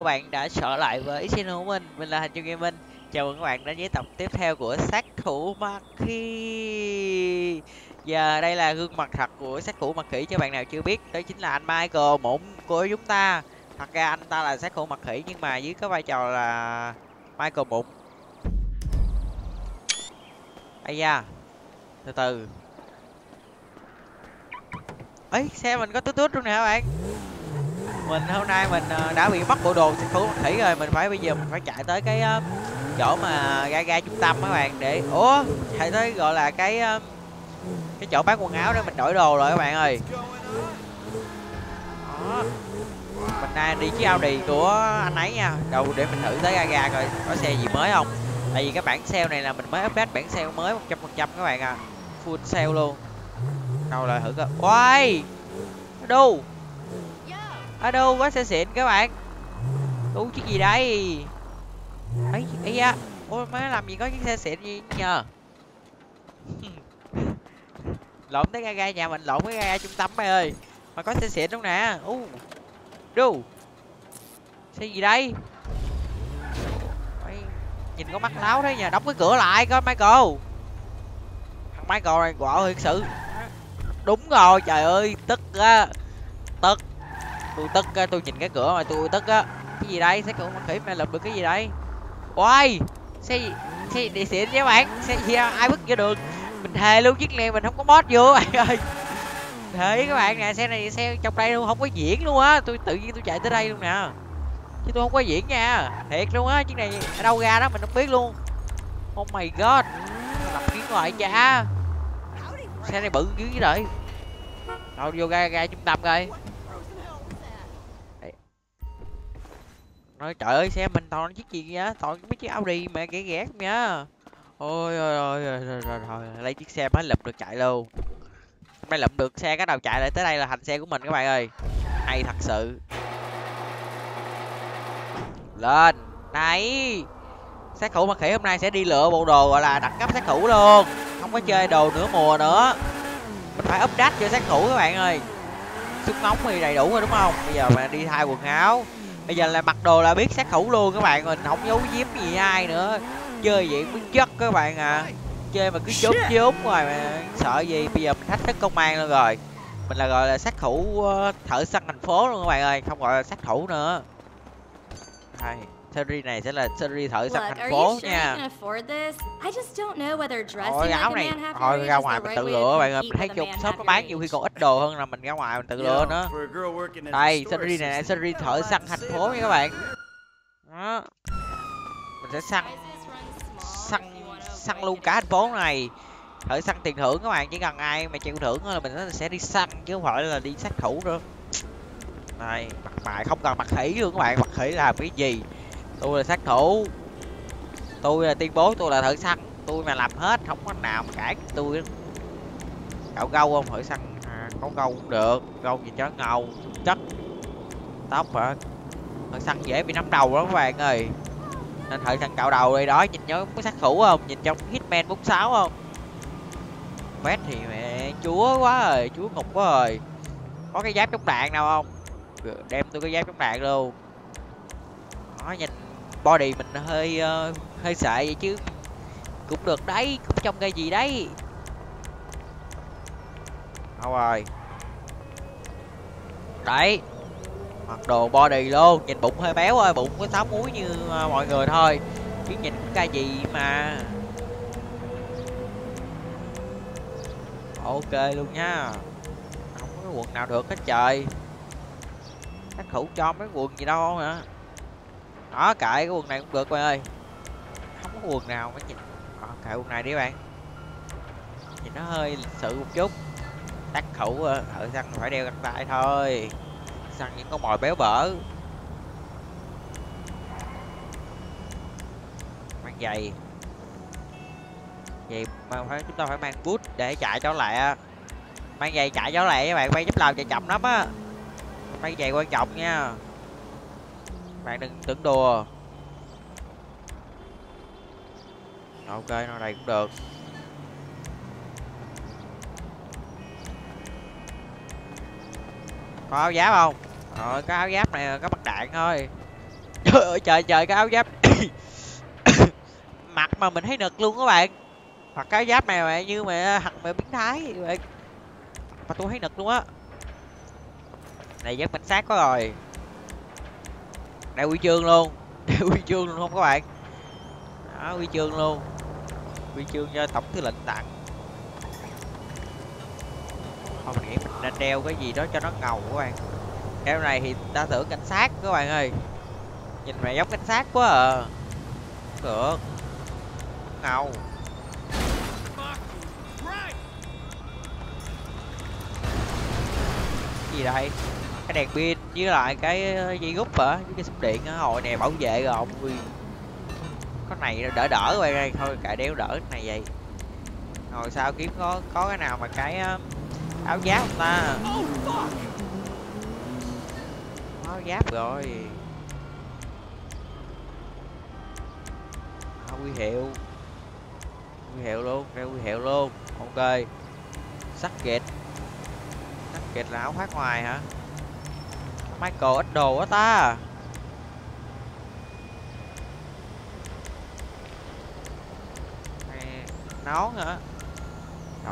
Các bạn đã trở lại với channel của mình là Thành Trung Gaming. Chào mừng các bạn đến với tập tiếp theo của Sát thủ Mặt Khỉ. Giờ đây là gương mặt thật của Sát thủ Mặt Khỉ, cho bạn nào chưa biết, đó chính là anh Michael Mụn của chúng ta. Thật ra anh ta là Sát thủ Mặt Khỉ nhưng mà dưới cái vai trò là Michael Mụn. Ây da, từ từ. Ấy, xe mình có tút tút luôn nè các bạn. Mình hôm nay mình đã bị mất bộ đồ Sát thủ Mặt Khỉ rồi, mình phải bây giờ chạy tới cái chỗ mà ga trung tâm các bạn, để chạy tới gọi là cái chỗ bán quần áo để mình đổi đồ rồi các bạn ơi. Đó. Mình đang đi chiếc Audi của anh ấy nha. Đầu để mình thử tới ga coi có xe gì mới không. Tại vì cái bản sale này là mình mới update bản sale mới 100% các bạn à. Full sale luôn. Đâu lại thử coi. Ôi! Đu. Ở đâu quá xe xịn các bạn. Đu chiếc gì đây? Ấy, ấy da. Ôi má, làm gì có chiếc xe xịn gì nhờ. Lộn tới ga nhà mình, lộn cái ga trung tâm mày ơi. Mà có xe xịn đúng nè. Đu. Xe gì đây? Ôi, nhìn có mắt láo đấy nhờ. Đóng cái cửa lại coi Michael. Thằng Michael này quạo thiệt sự. Đúng rồi, trời ơi, tức á. Tức. Tôi tức á, tôi nhìn cái cửa mà tôi tức á. Cái gì đây? Xe cũ Mặt Khỉ mà lụm được cái gì đây? Ôi, xe địa xịn nha các bạn. Xe gì ai bước ra được. Mình thề luôn chiếc này mình không có boss vô các bạn ơi. Thề các bạn nè, xe này xe trong đây luôn không có diễn luôn á. Tôi tự nhiên tôi chạy tới đây luôn nè. Chứ tôi không có diễn nha. Thiệt luôn á, chiếc này ở đâu ra đó mình không biết luôn. Oh my god. Tập kiến ngoại cha. Xe này bự dữ vậy rồi. Đâu vô ga trung tâm coi. Nói trời ơi, xe mình toàn chiếc gì vậy? Toàn mấy chiếc Audi mà ghẻ ghét nha. Ôi rồi lấy chiếc xe mới lụm được chạy luôn. Mới lụm được xe cái đầu chạy lại tới đây là thành xe của mình các bạn ơi. Hay thật sự. Lên này. Sát thủ Mặt Khỉ hôm nay sẽ đi lựa bộ đồ gọi là đẳng cấp sát thủ luôn. Không có chơi đồ nửa mùa nữa. Mình phải update cho sát thủ các bạn ơi. Súng ống thì đầy đủ rồi đúng không? Bây giờ mà đi thay quần áo. Bây giờ là mặc đồ là biết sát thủ luôn các bạn. Mình không giấu giếm gì ai nữa. Chơi vậy mới chất các bạn à. Chơi mà cứ trốn rồi mà sợ gì. Bây giờ mình thách thức công an luôn rồi. Mình là gọi là sát thủ thợ săn thành phố luôn các bạn ơi. Không gọi là sát thủ nữa. Hay. Series này sẽ là series thợ săn thành phố nha. Ôi áo này, thôi ra ngoài mình tự lựa bạn ơi. Mình thấy trong shop nó bán nhiều khi còn ít đồ hơn là mình ra ngoài mình tự lựa nữa. Đây, series này là series thợ săn thành phố nha các bạn. Đó. Mình sẽ săn luôn cả thành phố này. Thợ săn tiền thưởng các bạn, chỉ cần ai mà chịu thưởng là mình sẽ đi săn chứ không phải là đi sát thủ nữa. Này, mặt mày không cần Mặt Khỉ luôn các bạn. Mặt Khỉ làm cái gì? Tôi là sát thủ, tôi là tuyên bố tôi là thợ săn, tôi mà làm hết không có nào mà cãi tôi. Cạo gâu không? Thợ săn à, có gâu cũng được, gâu gì cho ngầu chất tóc hả? Thợ săn dễ bị nắm đầu đó các bạn ơi, nên thợ săn cạo đầu đây đó. Nhìn nhớ có sát thủ không? Nhìn trong Hitman 46 không? Vest thì mẹ chúa quá rồi, chúa ngục quá rồi. Có cái giáp chống đạn nào không? Đem tôi cái giáp chống đạn luôn. Đó, nhìn body mình hơi sợ vậy chứ cũng được đấy, cũng trong cái gì đấy. Đâu rồi? Đấy. Mặc đồ body luôn, nhìn bụng hơi béo ơi, bụng có 6 múi như mọi người thôi. Chứ nhìn cái gì mà. Ok luôn nha. Không có quần nào được hết trời. Các khẩu cho mấy quần gì đâu hả? Đó, cãi cái quần này cũng được bạn ơi. Không có quần nào mà nhìn. Cãi quần này đi bạn. Nhìn nó hơi lịch sự một chút. Tác khẩu thợ săn phải đeo găng tay thôi. Săn những con mồi béo bở. Mang giày. Vậy mà chúng ta phải mang boot để chạy cho lẹ. Mang giày chạy cho lẹ các bạn, bay giúp làm chạy chậm lắm á. Mang giày quan trọng nha. Bạn đừng tưởng đùa. Ok, nó này cũng được. Có áo giáp không? Có áo giáp này có mặt đạn thôi. Trời ơi trời trời, cái áo giáp mặt mà mình thấy nực luôn các bạn. Hoặc cái áo giáp này mẹ như mẹ hằng mẹ biến thái vậy. Mà tôi thấy nực luôn á. Này giáp cảnh sát có rồi. Đại huy chương luôn. Đại huy chương luôn không các bạn. Đó, huy chương luôn. Huy chương do tổng tư lệnh tặng. Không, mình nghĩ mình nên đeo cái gì đó cho nó ngầu các bạn. Cái này thì ta tưởng cảnh sát các bạn ơi. Nhìn mẹ giống cảnh sát quá à. Được. Ngầu. Gì đây? Cái đèn pin với lại cái dây rút hả? Với cái xúc điện á, hồi này bảo vệ rồi ông Huy. Con này đỡ đỡ các bạn ơi, thôi cài đeo đỡ cái này vậy. Rồi sao kiếm có cái nào mà cái áo giáp không ta? Áo giáp rồi. Huy hiệu, huy hiệu luôn, đeo huy hiệu luôn. Ok. Sắc kẹt, sắc kẹt là áo khoác ngoài hả? Michael ít đồ quá ta. Nón hả?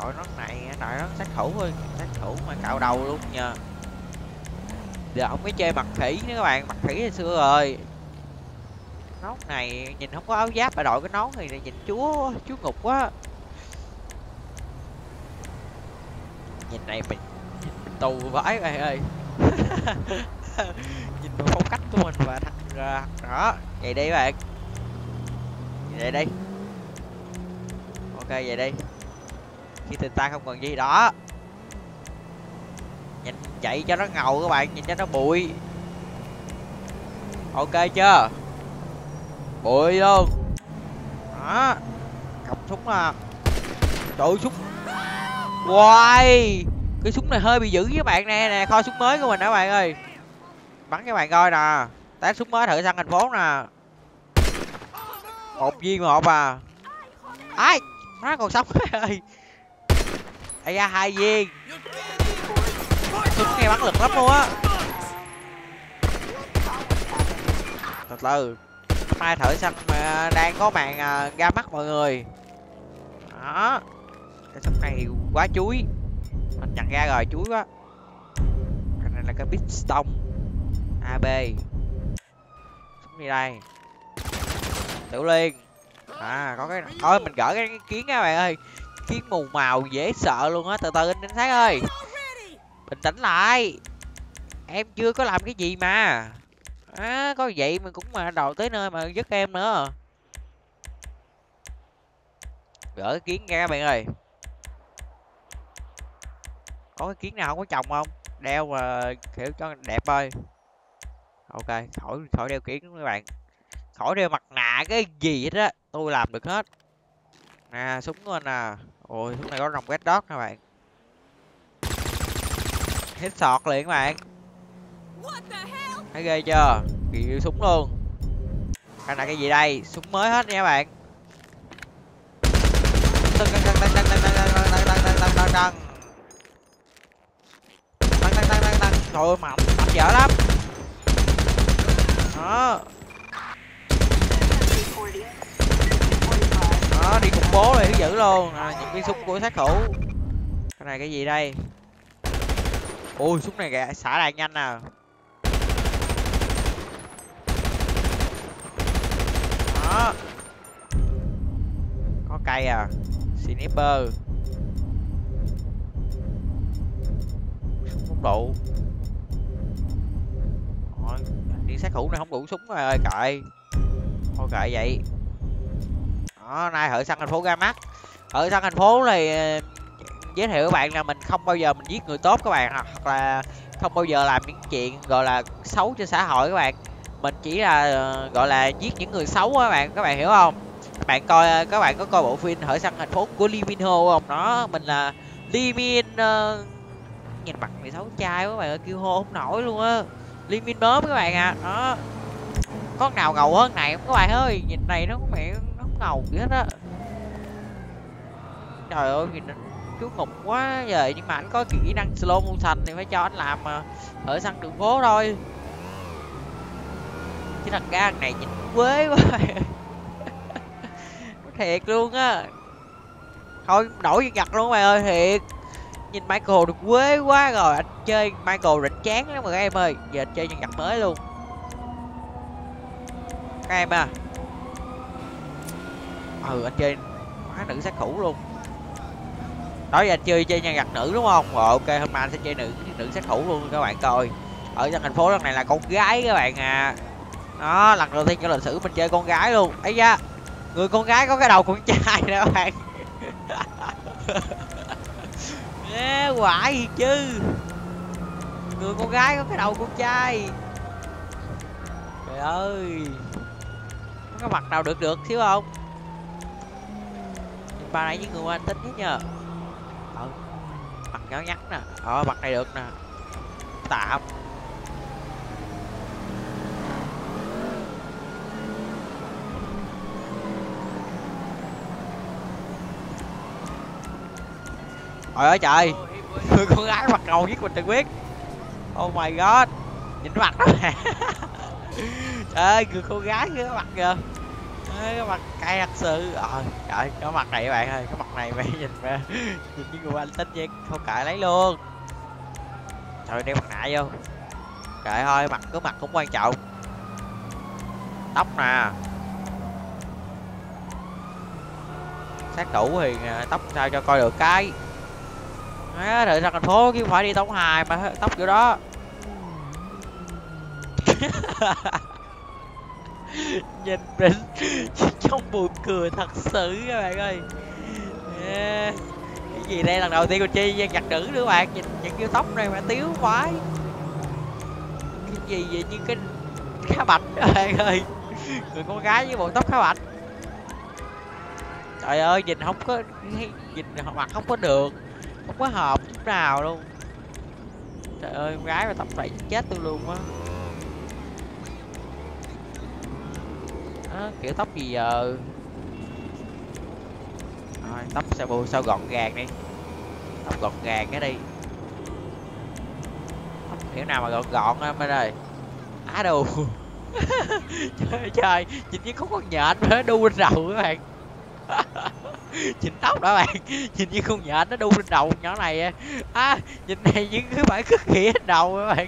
Đội nón này, đội nón sát thủ thôi, sát thủ mà cạo đầu luôn nha. Giờ không có chơi mặt khỉ nữa các bạn, mặt khỉ hồi xưa rồi. Nón này nhìn không có áo giáp mà đội cái nón này là nhìn chúa ngục quá. Nhìn này mình nhìn tù vãi bạn ơi. Nhìn phong cách của mình và thật đó. Vậy đi bạn. Vậy đi. Ok vậy đi. Khi tình ta không còn gì đó. Nhìn chạy cho nó ngầu các bạn, nhìn cho nó bụi. Ok chưa? Bụi luôn. Đó. Cầm súng à. Trời ơi, súng. Wow. Cái súng này hơi bị dữ với bạn nè, nè kho súng mới của mình đó bạn ơi. Bắn các bạn coi nè. Test súng mới thử săn thành phố nè. Một viên một à. Ai, má còn sống ơi. Ây da, hai viên. Súng nghe bắn lực lắm luôn á. Từ từ. Mai thử xanh mà đang có màn ra mắt mọi người. Đó. Cái súng này thì quá chuối. Mình nhận ra rồi, chuối quá. Cái này là cái piston AB. Súng gì đây? Tiểu liên. À có cái thôi mình gỡ cái kiến các bạn ơi. Kiến mù màu dễ sợ luôn á. Từ từ anh cảnh sát ơi. Bình tĩnh lại. Em chưa có làm cái gì mà. À, có vậy mình cũng mà đầu tới nơi mà dứt em nữa. Gỡ cái kiến ra các bạn ơi. Có cái kiến nào không có chồng không? Đeo mà kiểu cho đẹp ơi. Ok, khỏi đeo kiến các bạn. Khỏi đeo mặt nạ cái gì hết á. Tôi làm được hết. Nè, súng của anh à. Ôi, súng này có rồng red dot các bạn. Headshot liền các bạn. Thấy ghê chưa? Kìa súng luôn. Cái này cái gì đây? Súng mới hết nha các bạn. Trời ơi, mạnh dở lắm. Đó. Đó, đi khủng bố này dữ luôn. À, những cái súng của sát thủ. Cái này cái gì đây? Ôi, súng này kìa, xả đạn nhanh à. Đó. Có cây à. Sniper. Súng không đủ. Rồi, đi sát thủ này không đủ súng rồi ơi cậy. Thôi cậy vậy. Đó, nay hội săn thành phố ra mắt. Hội săn thành phố này giới thiệu các bạn là mình không bao giờ mình giết người tốt các bạn, hoặc là không bao giờ làm những chuyện gọi là xấu cho xã hội các bạn. Mình chỉ là gọi là giết những người xấu các bạn, hiểu không? Bạn coi, các bạn có coi bộ phim Hỡi Săn Thành Phố của Lee Min-ho không? Đó, mình là Lee Min. Nhìn mặt mày xấu trai quá các bạn ơi, kêu hô không nổi luôn á. Lee Min bớm các bạn à. Đó. Có nào ngầu hơn này không các bạn ơi? Nhìn này nó có mẹ nó không ngầu gì hết á. Trời ơi, nhìn chú ngục quá vậy, nhưng mà anh có kỹ năng slow motion thì phải cho anh làm Hỡi Săn đường phố thôi. Chứ thằng gan này nhìn quế quá. Thiệt luôn á. Thôi đổi việc giặt luôn mày ơi, thiệt. Nhìn Michael được quế quá rồi. Anh chơi Michael rỉnh chán lắm rồi các em ơi. Giờ anh chơi nhân vật mới luôn các em à. Ừ anh chơi hóa nữ sát thủ luôn. Đó giờ anh chơi nhân vật nữ đúng không? Rồi ok hôm nay anh sẽ chơi nữ sát thủ luôn các bạn coi. Ở trong thành phố lần này là con gái các bạn à. Đó lần đầu tiên trong lịch sử mình chơi con gái luôn. Ấy da, người con gái có cái đầu con trai nè các bạn. Nghe quái gì chứ. Người con gái có cái đầu con trai. Trời ơi. Không có mặt nào được được xíu không? Nhưng ba nãy với người anh tính hết nhờ. Ừ. Mặt nhỏ nhắn nè. Ờ mặt này được nè. Tạm. Trời ơi trời. Người con gái mặt ngầu giết mình tự quyết. Oh my god. Nhìn mặt đó mẹ. Trời ơi người con gái cái mặt kìa. Cái mặt cay thật sự. Trời cái mặt này các bạn ơi. Cái mặt này mày nhìn mẹ. Nhìn cái người anh tính vậy. Không cãi lấy luôn. Trời đeo mặt nạ vô. Kệ thôi mặt cứ mặt cũng quan trọng. Tóc nè. Sát thủ thì tóc sao cho coi được cái. Á, đợi ra thành phố chứ không phải đi tống hài mà tóc kiểu đó. Nhìn mình trong buồn cười thật sự các bạn ơi. Cái gì đây lần đầu tiên con chi giặt nữ nữa bạn. Nhìn những kiểu tóc này mà tiếu khoái. Cái gì vậy như cái khá bạch các bạn ơi. Người con gái với bộ tóc khá bạch. Trời ơi nhìn không có, nhìn mặt không có được. Không có hợp chút nào luôn. Trời ơi con gái mà tập vậy chết tôi luôn á. Kiểu tóc gì giờ. Rồi tóc sao bù sao gọn gàng đi. Tóc gọn gàng cái đi. Tóc kiểu nào mà gọn gọn em ơi đây. Á đù. Trời trời. Nhìn như không còn nhện mà nó đu lên đầu các bạn. Nhìn tóc đó bạn, nhìn như con nhện nó đu lên đầu nhỏ này á. À, nhìn này những cái bãi cứt khỉ hết đầu các bạn.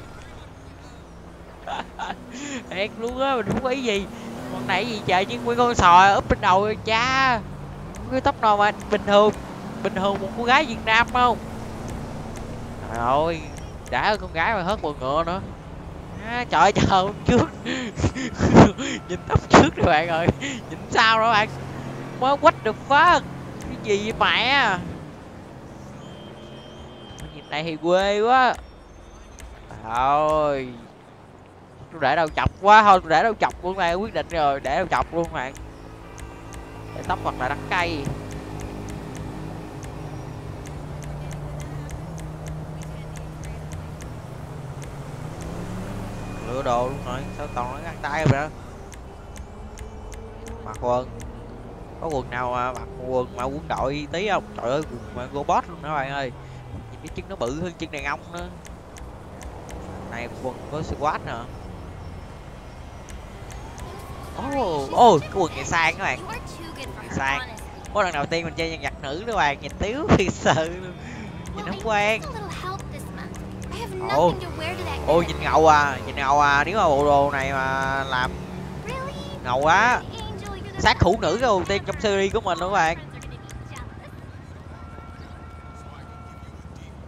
Thiệt luôn á, mình không có ý gì. Con này gì trời chứ nguyên con sò úp lên đầu cha. Cái tóc nào mà bình thường một cô gái Việt Nam không? Trời ơi, đã ơi con gái mà hớt bồ ngựa nữa. À, trời trời trước. Nhìn tóc trước rồi bạn ơi, nhìn sau đó bạn. Mới quách được phát cái gì vậy mẹ. Nhìn này thì quê quá thôi. Tôi để đầu chọc quá thôi, tôi để đầu chọc luôn này, quyết định rồi để đầu chọc luôn bạn. Để tóc hoặc là đắng cây. Lựa đồ luôn rồi sao toàn nó găng tay rồi đó. Mặc quần. Có quần nào mà mặc quần mà quân đội tí không? Trời ơi quần mà robot luôn đó bạn ơi. Nhìn cái chân nó bự hơn chân đàn ông nữa. Này quần có squat nè. Ôi cái quần này sang các bạn. Sang. Có lần đầu tiên mình chơi nhân vật nữ đó bạn. Nhìn tiếu thiệt sự luôn. Nhìn không quen. Ôi nhìn ngầu à. Nhìn ngầu à. Nếu mà bộ đồ này mà làm ngầu quá. Sát thủ nữ đầu tiên trong series của mình đó các bạn.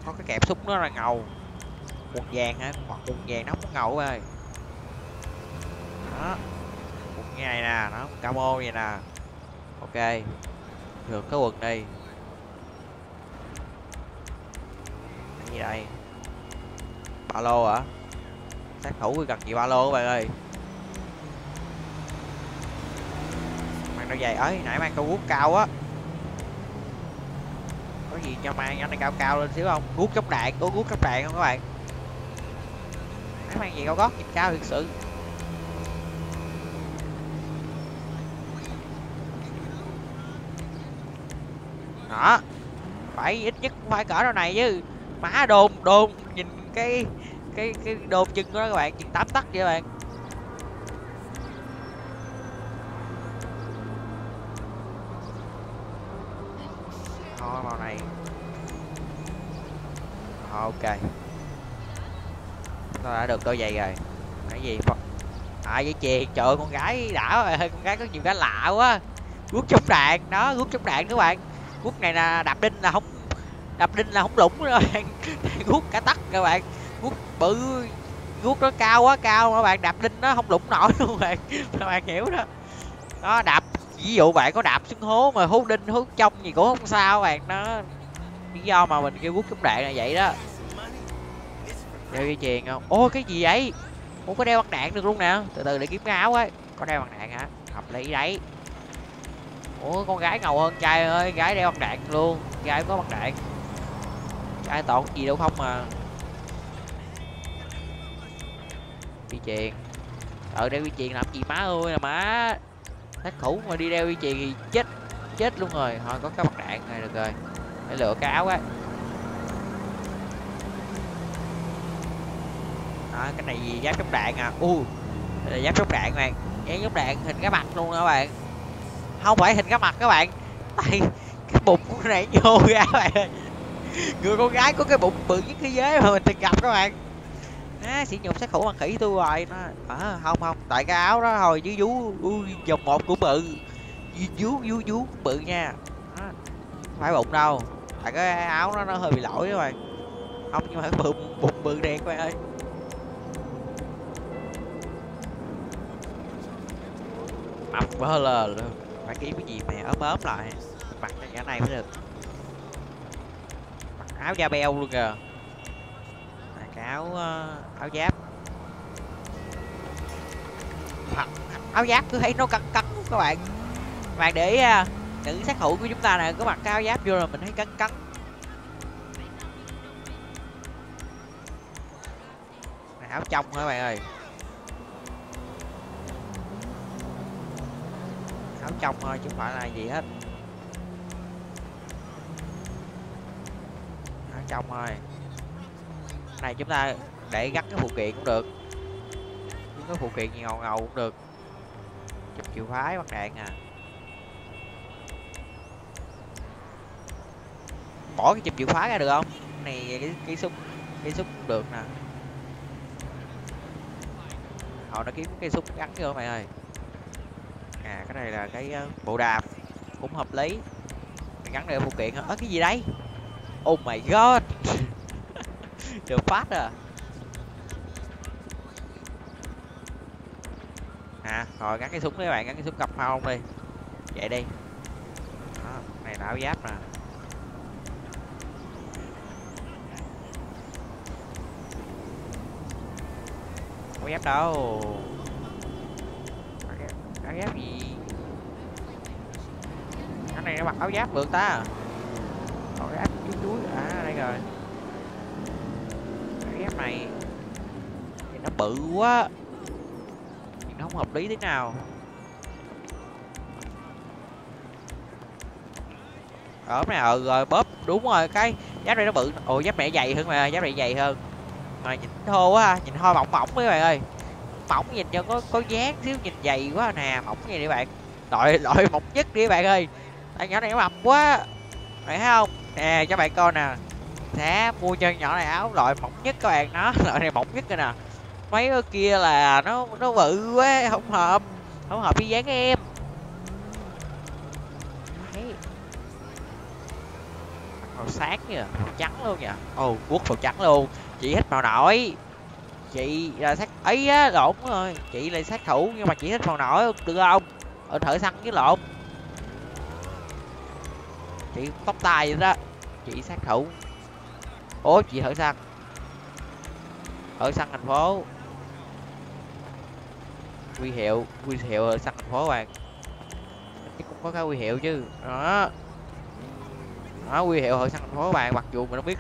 Có cái kẹp súng nó là ngầu. Quần vàng hả? Quần vàng nó không có ngầu ơi. Đó. Quần như này nè, nó camo vậy nè. Ok. Được cái quần đi. Cái gì đây? Ba lô hả? Sát thủ cần gì ba lô các bạn ơi. Nó dày ấy nãy mang câu guốc cao á, có gì cho mang anh này cao cao lên xíu không? Guốc chống đạn, có guốc chống đạn không các bạn? Nãy mang gì cao gót nhìn cao thực sự. Đó phải ít nhất cũng phải cỡ đâu này chứ. Má đồn đồn nhìn cái đồn chân của nó các bạn, chừng 8 tấc vậy các bạn. nó vào này. Ok, nó đã được đôi giày rồi. Cái gì Phật à, với chì. Trời ơi, con gái đã rồi, con gái có nhiều cái lạ quá. Guốc chống đạn đó, guốc chống đạn các bạn. Guốc này là đạp đinh là không, đạp đinh là không lủng nữa bạn. Guốc cả tắc các bạn, guốc bự, guốc nó cao quá, cao các bạn, đạp đinh nó không lủng nổi luôn bạn, các bạn hiểu đó. Đó, đạp ví dụ bạn có đạp xuống hố mà hố đinh hố trong gì cũng không sao bạn, nó lý do mà mình kêu guốc chống đạn là vậy đó. Đeo dây chuyền không? Ô cái gì vậy? Ủa có đeo băng đạn được luôn nè, từ từ để kiếm cái áo ấy. Có đeo băng đạn hả? Hợp lý đấy. Ủa con gái ngầu hơn trai ơi, gái đeo băng đạn luôn, trai có băng đạn, trai toàn gì đâu không mà. Dây chuyền, đeo dây chuyền làm gì má ơi là má. Thách khủng mà đi đeo dây chuyền thì chết, chết luôn rồi. Thôi có cái băng đạn này được rồi, để lựa cái áo ấy. À, cái này gì giáp chống đạn à? Đây là giáp chống đạn bạn, giáp chống đạn hình cái mặt luôn đó bạn, không phải hình cái mặt các bạn, tại cái bụng của này nhô ra bạn ơi. Người con gái có cái bụng bự nhất thế giới mà mình từng gặp các bạn. Á, sỉ nhục sát thủ mặt khỉ tôi rồi nó. À, không tại cái áo đó hồi chứ vú vòng một cũng bự, vú bự nha, à, không phải bụng đâu, tại cái áo nó hơi bị lỗi các bạn, không nhưng mà cái bụng bự đen các bạn ơi. Mập vỡ lờ luôn, phải kiếm cái gì mẹ ốm lại, mặc cái giả này mới được, mặc áo da beo luôn kìa, cái áo giáp, hoặc áo giáp cứ thấy nó cắn cắn các bạn, bạn để ý nữ sát thủ của chúng ta này có mặc cái áo giáp vô là mình thấy cắn cắn. Này, áo trong hả bạn ơi? Áo trong thôi chứ không phải là gì hết, áo trong thôi. Này chúng ta để gắn cái phụ kiện cũng được, những cái phụ kiện gì ngầu ngầu cũng được. Chụp chìa khóa băng đạn à, bỏ cái chụp chìa khóa ra được không? Này cái súng cũng được nè, họ đã kiếm cái súng gắn vô mày ơi. À, cái này là cái bộ đạp cũng hợp lý, mình gắn để phụ kiện hả? Cái gì đấy? Oh my god. Được phát à. À rồi gắn cái súng đấy bạn, gắn cái súng cặp phao không đi, vậy đi. Đó, này là áo giáp nè, áo giáp đâu? Áo giáp gì? Cái này nó mặc áo giáp được ta. Áo giáp chuối à, đây rồi. Áo giáp này thì nó bự quá, thì nó không hợp lý thế nào. Ở này rồi bóp đúng rồi, cái giáp này nó bự. Ồ giáp này dày hơn mà, giáp này dày hơn. Mà nhìn thô quá, nhìn hơi mỏng mỏng mấy bạn ơi. Mỏng nhìn cho có dáng xíu, nhìn dày quá nè, mỏng vậy đi bạn, loại mỏng nhất đi bạn ơi. Thằng nhỏ này nó mập quá phải không nè, cho bạn coi nè, sẽ mua cho nhỏ này áo loại mỏng nhất các bạn, nó loại này mỏng nhất rồi nè. Mấy cái kia là nó bự quá, không hợp với dáng em. Màu sáng kìa, màu trắng luôn kìa. Ồ quốc màu trắng luôn, chị hết màu nổi. Chị là sát ấy á, lộn rồi, chị là sát thủ nhưng mà chị thích màu nổi được không? Ở thợ săn với lộn, chị tóc tai vậy đó, chị sát thủ. Ủa chị thợ săn, thợ săn thành phố, huy hiệu thợ săn thành phố bạn, chứ cũng có cái huy hiệu chứ đó, đó huy hiệu thợ săn thành phố bạn, mặc dù mình không biết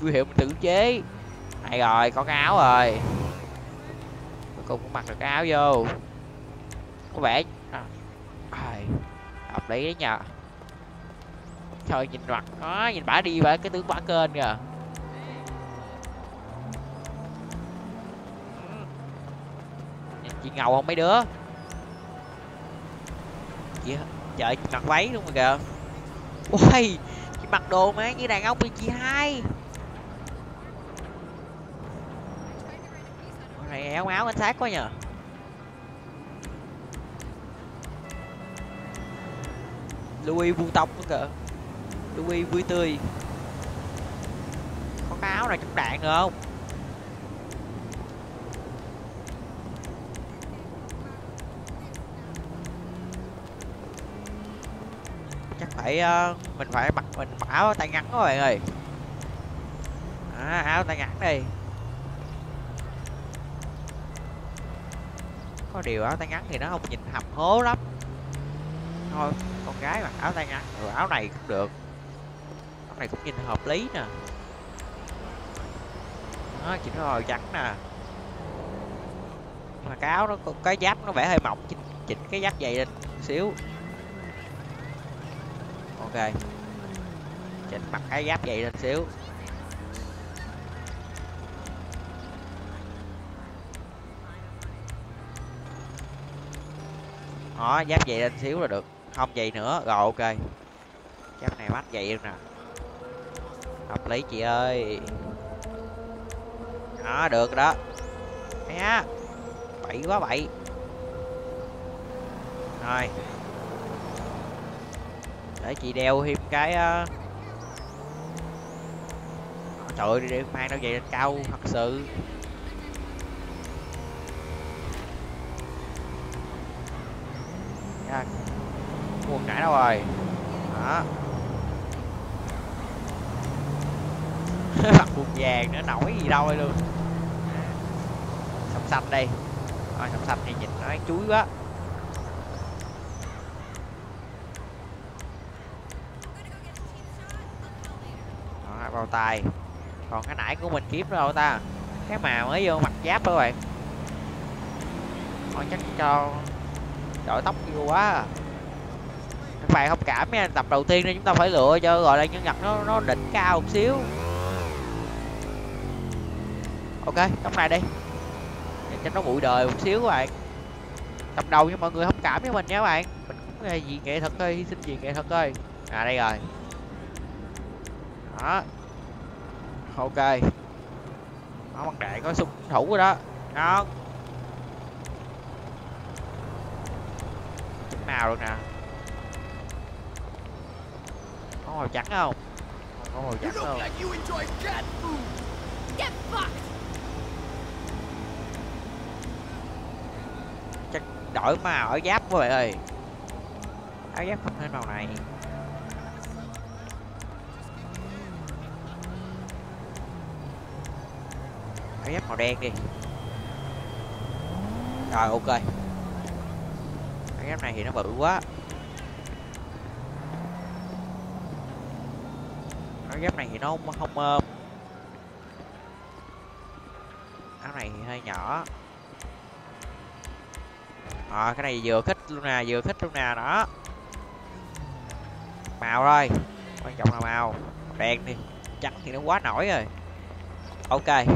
huy hiệu mình tự chế. Này rồi, có cái áo rồi, cuối cùng cũng mặc được cái áo vô, có vẻ hợp lý đấy nhờ. Trời nhìn mặt nó, nhìn bả đi bả cái tướng bả kênh kìa. Nhìn chị ngầu không mấy đứa, chị trời mặc váy luôn rồi kìa. Ui Chị mặc đồ mà như đàn ông 12. Này éo áo anh Sát quá nhờ. Louis vuông tóc nữa kìa. Louis vui tươi. Có cái áo này chống đạn được không? Chắc phải mình mặc áo tay ngắn các bạn ơi. À, áo tay ngắn đi. Có điều áo tay ngắn thì nó không nhìn hầm hố lắm. Thôi con gái mặc áo tay ngắn rồi, áo này cũng được, áo này cũng nhìn hợp lý nè. Đó, chỉ nó hồi trắng nè, mà cái áo nó cái giáp nó vẽ hơi mỏng, chỉnh cái giáp dày lên một xíu. Ok, chỉnh mặt cái giáp dày lên xíu. Đó, giáp dày lên xíu là được, không dày nữa rồi. Ok, giáp này mắt dày hơn nè, hợp lý chị ơi. Đó, được đó nha, bậy quá bậy. Rồi để chị đeo thêm cái trời ơi, đi mang đâu vậy lên cao thật sự. Quần nãy đâu rồi đó. Quần vàng nữa nổi gì đâu luôn. Sọc xanh đây rồi, sọc xanh thì nhìn nó ăn chuối quá. Đó, bao tay còn cái nãy của mình kiếm đâu ta, cái mà mới vô mặt giáp đó các bạn. Thôi chắc cho đội tóc vô quá à. Các bạn không cảm nha, tập đầu tiên nên chúng ta phải lựa cho gọi là nhân vật nó đỉnh cao một xíu. Ok, tóc này đi để cho nó bụi đời một xíu các bạn. Tập đầu nhưng mọi người không cảm với mình nha các bạn, mình cũng vì nghệ thuật thôi, hy sinh vì nghệ thuật thôi. À đây rồi đó. Ok nó mặt đại có xung thủ rồi đó. Đó nào luôn nè, có màu trắng không? Có màu trắng không? Chắc đổi màu ở giáp các bạn ơi, áo giáp không nên màu này. Áo giáp màu đen đi. Rồi ok, cái này thì nó bự quá. Cái ghép này thì nó không ôm. Áo này thì hơi nhỏ. À, cái này vừa khích luôn nè, vừa khích luôn nè đó. Màu rồi, quan trọng là màu. Đen đi, trắng thì nó quá nổi rồi. Ok,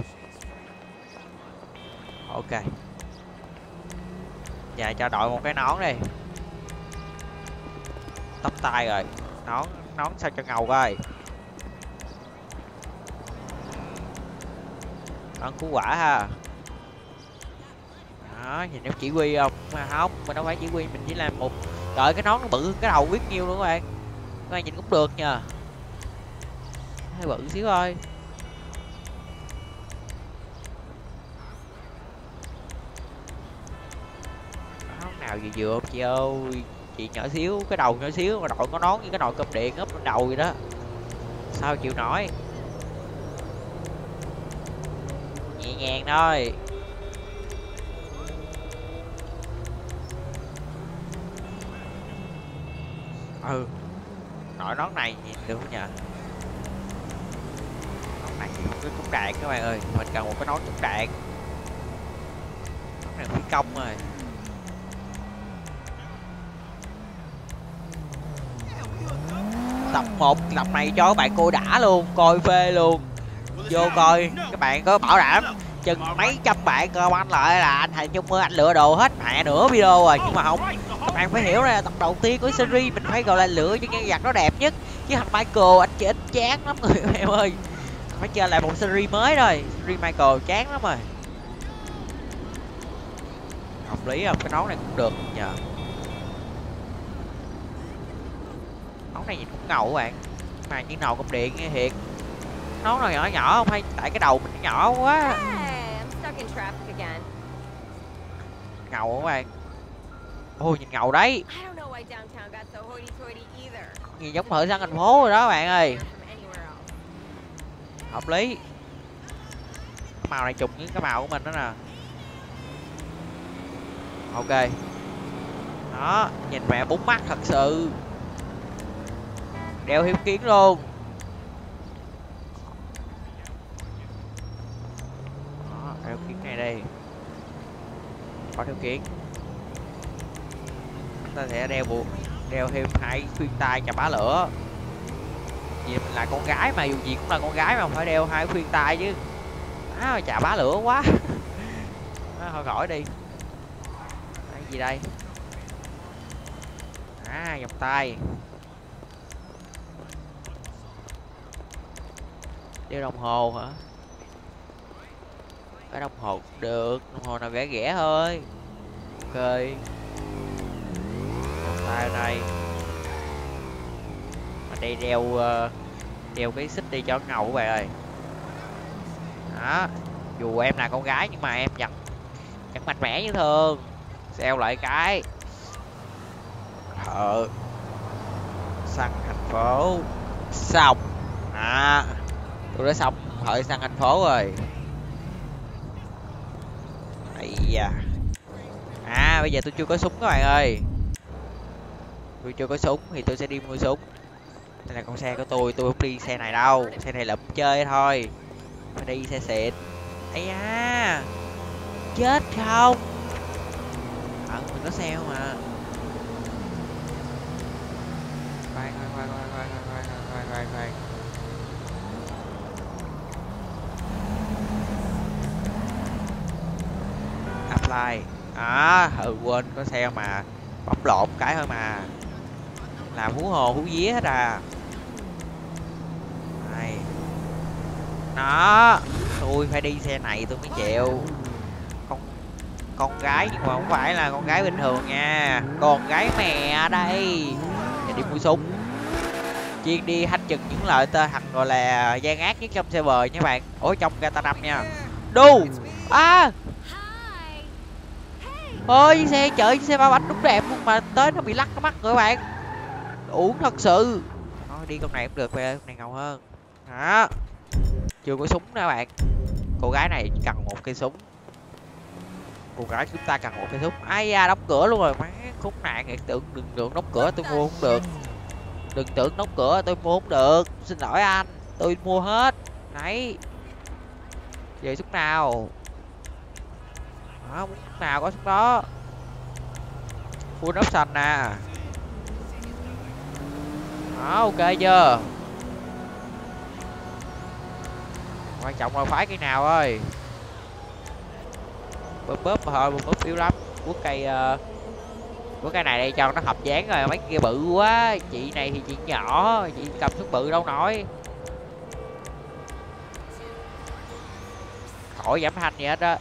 ok. Dạ cho đội một cái nón đi. Tóc tai rồi. Nón sao cho ngầu coi. Nón cứu hỏa ha. Đó, nhìn nó chỉ huy không? Mà không, mình đâu phải chỉ huy, mình chỉ làm một. Trời, cái nón nó bự cái đầu biết nhiêu luôn các bạn nhìn cũng được nha. Hơi bự xíu thôi. Vừa chị ơi, chị nhỏ xíu, cái đầu nhỏ xíu mà đội có nón như cái nồi cơm điện úp lên đầu vậy đó, sao chịu nổi. Nhẹ nhàng thôi. Ừ, đội nón này nhìn được không nhờ? Nón này không có trúng đạn các bạn ơi, mình cần một cái nón trúng đạn. Nón này phi công rồi. Tập 1 tập này cho các bạn coi đã luôn, coi phê luôn. Vô coi, các bạn có bảo đảm chừng mấy trăm bạn comment lại là anh Thành Trung anh lựa đồ hết mẹ nửa video rồi. Nhưng mà không, các bạn phải hiểu ra tập đầu tiên của series mình phải gọi là lựa những nhân vật nó đẹp nhất, chứ thằng Michael anh chị ít chán lắm người em ơi. Phải chơi lại một series mới rồi, series Michael chán lắm rồi. Hợp lý không? Cái nón này cũng được nhờ. Nón này nhìn cũng ngầu các bạn, mà chỉ nồi cục điện nghe thiệt. Nón nào nhỏ nhỏ không hay tại cái đầu mình nhỏ quá. Ngầu các bạn. Ôi nhìn ngầu đấy. Nhìn giống thợ săn thành phố rồi đó bạn ơi. Hợp lý. Cái màu này trùng với cái màu của mình đó nè. Ok. Đó, nhìn mẹ bốn mắt thật sự. Đeo hiếm kiến luôn. Đó, đeo kiến này đi. Có đeo kiến. Chúng ta sẽ đeo buộc, đeo thêm hai khuyên tai chà bá lửa. Vì mình là con gái mà, dù gì cũng là con gái mà phải đeo hai khuyên tai chứ. Á, chà bá lửa quá. Đó, thôi khỏi đi. Cái gì đây? À, vòng tay. Đeo đồng hồ hả? Cái đồng hồ cũng được, đồng hồ nào rẻ rẻ thôi. Ok. Tay này. Mình đi đeo cái xích đi cho ngầu các bạn ơi. Đó, dù em là con gái nhưng mà em vẫn mạnh mẽ như thường. Xeo lại cái thợ săn thành phố xong. À, tôi đã xong thợ săn thành phố rồi. Ây da. À, bây giờ tôi chưa có súng các bạn ơi. Tôi chưa có súng thì tôi sẽ đi mua súng. Đây là con xe của tôi không đi xe này đâu. Xe này là chơi thôi. Phải đi xe xịn. Ây da. Chết không? Ờ, mình có xe không à. Khoan. Apply. À, quên có xe mà. Bấm lộn cái thôi mà. Làm hú hồ hú vía hết à. Này. Đó, tôi phải đi xe này tôi mới chịu. Con gái nhưng mà không phải là con gái bình thường nha. Con gái mẹ đây. Để đi mua súng. Chuyên đi hách trực những loại tơ hạch gọi là gian ác nhất trong server nha bạn. Ủa trong Gata 5 nha. Đu. À. Ôi chiếc xe chở chiếc xe ba bánh đúng đẹp luôn mà tới nó bị lắc nó mắc rồi các bạn. Uổng thật sự. Thôi đi con này cũng được về, con này ngầu hơn. Đó. Chưa có súng nữa bạn. Cô gái này cần một cây súng. Cô gái chúng ta cần một cây súng. Ai da đóng cửa luôn rồi má khốn nạn. Đừng đóng cửa tôi mua không được. Đừng tưởng đóng cửa tôi mua không được. Xin lỗi anh, tôi mua hết. Đấy. Về súng nào. Đó, muốn súng nào có súng đó. Full option nè. Đó, ok chưa. Quan trọng là phái cái nào ơi. Bóp thôi, bóp yếu lắm. Quốc cây này đây cho nó hợp dáng rồi, mấy kia bự quá. Chị này thì chị nhỏ, chị cầm súng bự đâu nổi. Khỏi giảm thanh gì hết á.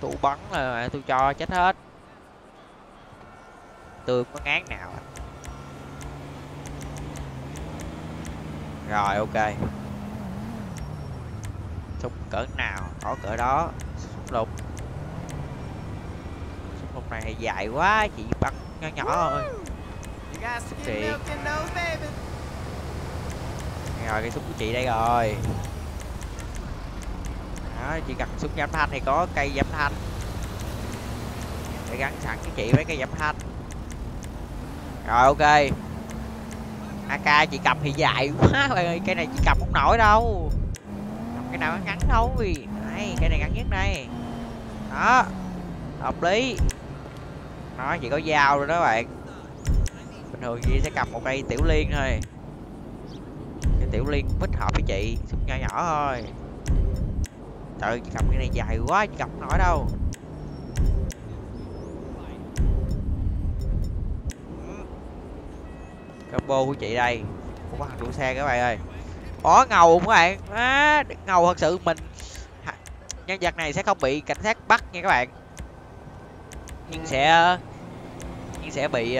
Tụ bắn là tôi cho chết hết. Tôi có ngán nào. Rồi ok. Súng cỡ nào, có cỡ đó. Súng lục. Một này dài quá chị bắn nhỏ nhỏ thôi. Chị. Rồi cây súng của chị đây rồi. Đó, chị cần súng giảm thanh thì có cây giảm thanh. Để gắn sẵn cái chị với cây giảm thanh. Rồi ok. AK chị cầm thì dài quá bạn ơi, cái này chị cầm không nổi đâu. Cái nào ngắn đâu vì. Này, cái này ngắn nhất đây. Đó. Hợp lý. Nó chỉ có dao rồi đó bạn. Bình thường chị sẽ cầm một cây tiểu liên thôi. Cái tiểu liên thích hợp với chị. Súng nhỏ nhỏ thôi. Trời, cầm cái này dài quá, cầm không nổi đâu. Combo của chị đây. Có thằng đua xe các bạn ơi. Ó ngầu các bạn. À, ngầu thật sự. Mình nhân vật này sẽ không bị cảnh sát bắt nha các bạn. Nhưng sẽ bị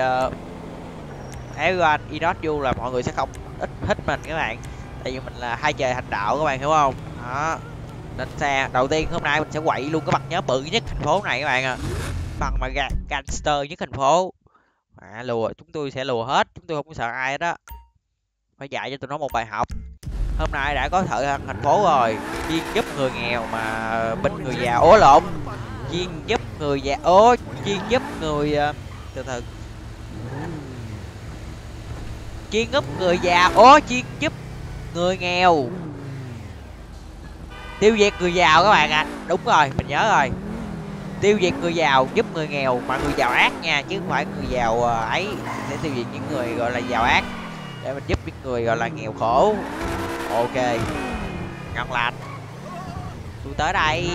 everyone ignore you, là mọi người sẽ không ít hít mình các bạn. Tại vì mình là hai trời hành đạo các bạn hiểu không? Đó. Nên xe đầu tiên hôm nay mình sẽ quậy luôn cái mặt nhớ bự nhất thành phố này các bạn ạ. À. Bằng mà gangster nhất thành phố. À, lùa, chúng tôi sẽ lùa hết, chúng tôi không có sợ ai hết đó. Phải dạy cho tụi nó một bài học. Hôm nay đã có thợ thành phố rồi, chuyên giúp người nghèo mà binh người già. Ố lộn, chuyên giúp người già. Ố, chuyên giúp người chuyên giúp người già. Ố, chuyên giúp người nghèo, tiêu diệt người giàu các bạn ạ. À. Đúng rồi, mình nhớ rồi. Tiêu diệt người giàu, giúp người nghèo, mà người giàu ác nha, chứ không phải người giàu ấy sẽ tiêu diệt những người gọi là giàu ác, để mình giúp những người gọi là nghèo khổ. Ok, ngon lành. Tôi tới đây.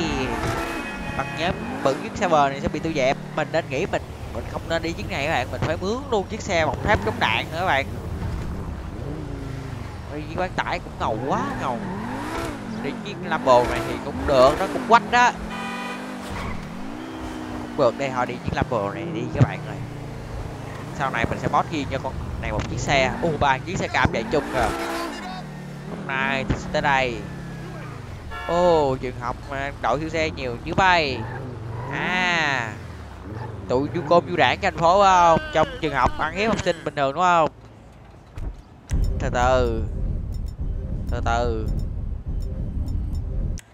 Bằng nhóm bự chiếc server này sẽ bị tiêu dẹp. Mình nên nghĩ mình không nên đi chiếc này các bạn, mình phải mướn luôn chiếc xe bọc thép chống đạn nữa các bạn. Đi chiếc bán tải cũng ngầu quá ngầu. Đi chiếc Lambo này thì cũng được, nó cũng quách đó. Được đây, họ đi chiếc Lambo này đi các bạn ơi. Sau này mình sẽ boss ghi cho con này một chiếc xe. Ô, ba chiếc xe cam chạy chung rồi. Hôm nay thì tới đây. Ô, trường học mà đội siêu xe nhiều như bay. À, tụi du côn du đảng cho thành phố không? Trong trường học ăn hiếp học sinh bình thường đúng không? Từ từ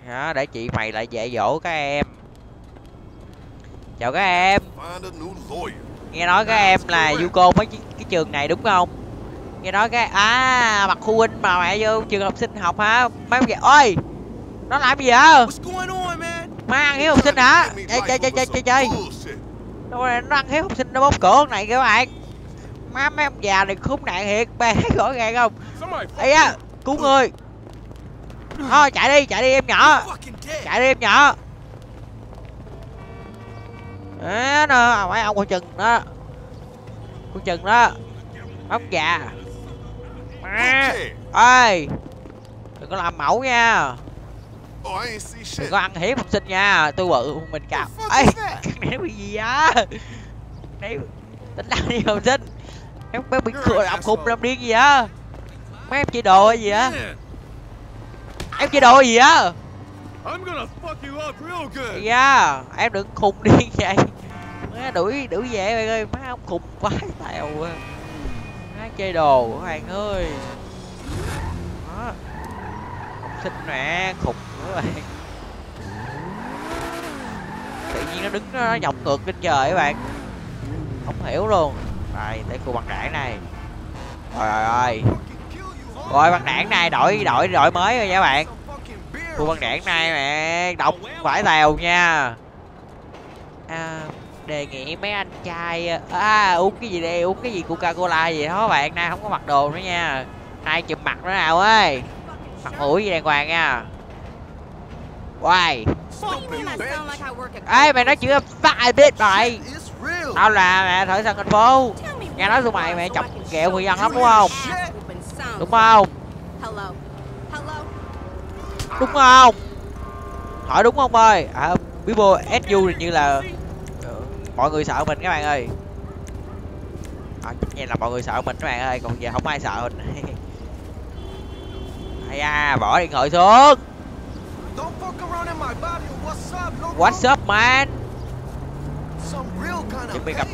đó, để chị mày lại dạy dỗ các em. Chào các em. Nghe nói các em là du côn mấy cái trường này đúng không? Nghe nói cái à mặt phụ huynh mà mẹ vô trường học sinh học hả? Mấy vậy? Ôi, nó làm gì vậy? Má ăn hiếp học sinh hả? Chơi. Đâu này nó ăn hiếp học sinh, nó bóp cổ này các bạn. Má mấy ông già này khốn nạn thiệt, bé rõ ràng không? Ây da, cứu người. Thôi chạy đi em nhỏ. Á nó phải ông con chừng đó ông già má ơi, đừng có làm mẫu nha, đừng có ăn hiếp học sinh nha, tôi bự mình cạp ấy. Cái này bị gì á, này tính làm đi học sinh em bé bị cười ông khùng làm điên gì á. Mấy em chỉ đồ gì á, dạ, em đừng khùng điên vậy. Má đuổi về bạn ơi, má ông khùng quá tèo quá. Má chơi đồ của bạn ơi. Đó. Xinh mẹ khùng nữa bạn. Tự nhiên nó đứng nó dọc ngược lên trời các bạn. Không hiểu luôn. Rồi, tới cô bằng đảng này. Rồi bằng đảng này đổi mới rồi nha bạn. Cô băng đảng này mẹ đọc vải tèo nha. À, đề nghị mấy anh trai uống cái gì đây, uống cái gì Coca-Cola gì đó bạn, nay không có mặc đồ nữa nha. Ai chụp mặt nó nào ơi, mặt mũi gì đàng hoàng nha. Quay ê mày nói chữ phải biết mày. Tao là mẹ thợ săn thành phố. Nghe nói tụi mày mẹ chọc kẹo người dân lắm đúng không? Đúng không? Hỏi đúng không ơi? À, people SU như là mọi người sợ mình các bạn ơi. À, như là mọi người sợ mình các bạn ơi, còn giờ không ai sợ mình. Hay à, bỏ điện thoại xuống. WhatsApp man. Chuẩn bị gặp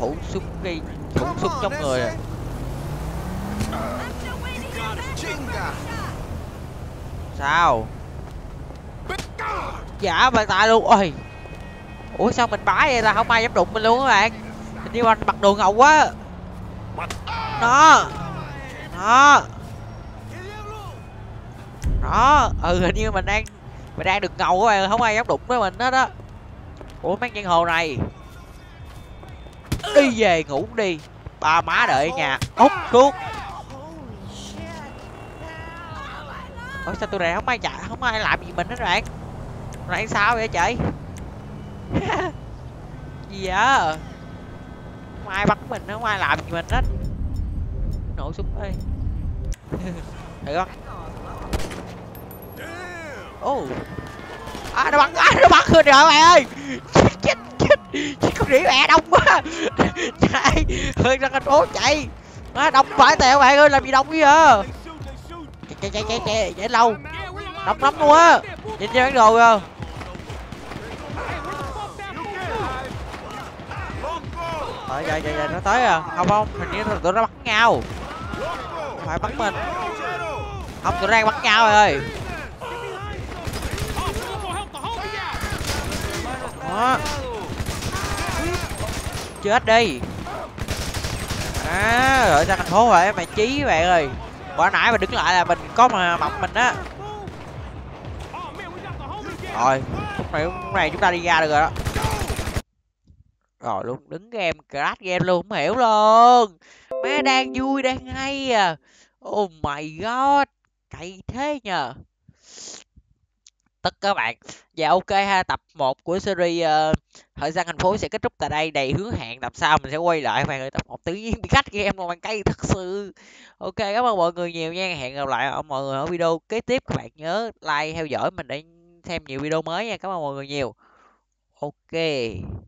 khẩu súng trong người. Sao? Dạ bàn tay luôn. Ôi. Ủa sao mình bái vậy ta, không ai dám đụng mình luôn các bạn. Mình đi quanh mặt đường ngầu quá. Nó. Hình như mình đang được ngầu các bạn, không ai dám đụng với mình hết á. Ủa mấy giang hồ này. Đi về ngủ đi. Ba má đợi ở nhà ốc xuống. Ủa sao tụi này không ai làm gì mình hết bạn? Rồi ăn sao vậy chị? Gì vậy? Không ai bắt mình, không ai làm gì mình hết. Nổ súng đi. Thử bắt. Oh. À, nó bắn, nó bắn rồi mày ơi. Chết chết. Chết con rỉ mẹ đông quá. Chạy, hơi ra thành phố chạy. Nó đông phải tèo mày ơi, làm gì đông vậy? Chạy chạy lâu. Đông lắm luôn á. Nhìn cho bán đồ kìa. Ờ dạ nó tới à. Không không, hình như tụi nó bắt nhau. Phải bắt mình. Không, tụi nó đang bắt nhau rồi ơi. Đó. Chết đi. À, rồi ra thành phố rồi mày chí bạn ơi. Bữa nãy mà đứng lại là mình có mà bọc mình á. Rồi, lúc này chúng ta đi ra được rồi đó. Rồi luôn, đứng game, crash game luôn, không hiểu luôn. Má đang vui, đang hay à. Oh my god, cày thế nhờ. Tất các bạn. Dạ ok ha, tập 1 của series Thời gian thành phố sẽ kết thúc tại đây. Đầy hứa hẹn tập sau mình sẽ quay lại các bạn ơi, tập 1 tự nhiên bị cắt game luôn bạn cây thật sự. Ok, cảm ơn mọi người nhiều nha. Hẹn gặp lại mọi người ở video kế tiếp. Các bạn nhớ like theo dõi mình để xem nhiều video mới nha. Cảm ơn mọi người nhiều. Ok.